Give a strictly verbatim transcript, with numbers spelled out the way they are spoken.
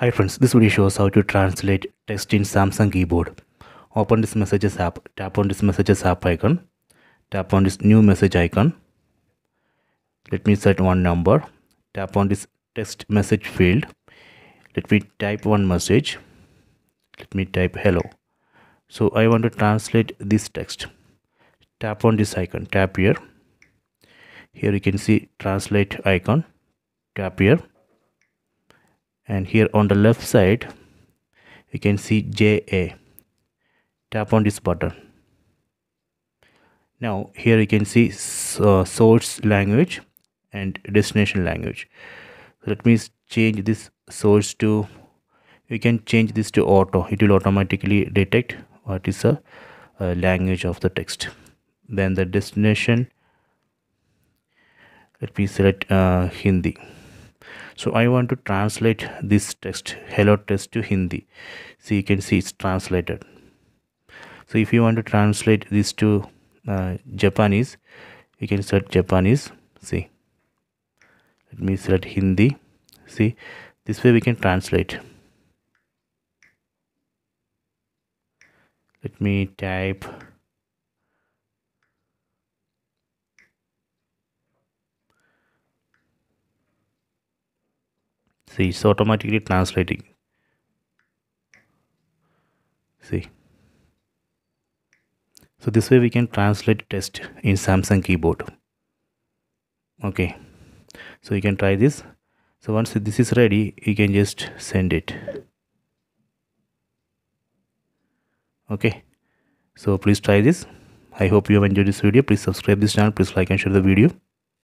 Hi friends, this video shows how to translate text in Samsung keyboard. Open this messages app, tap on this messages app icon, tap on this new message icon. Let me set one number, tap on this text message field. Let me type one message, let me type hello. So I want to translate this text. Tap on this icon, tap here. Here you can see translate icon, tap here. And here on the left side you can see J A. Tap on this button. Now here you can see uh, source language and destination language. Let me change this source to, you can change this to auto. It will automatically detect what is the uh, language of the text. Then the destination, let me select uh, Hindi. So I want to translate this text, hello text, to Hindi. So you can see it's translated. So if you want to translate this to uh, Japanese, you can search Japanese. See, let me select Hindi. See, this way we can translate. Let me type see, it's automatically translating. See, so this way we can translate text in Samsung keyboard. Okay, so you can try this. So once this is ready, you can just send it. Okay, so please try this. I hope you have enjoyed this video. Please subscribe this channel. Please like and share the video.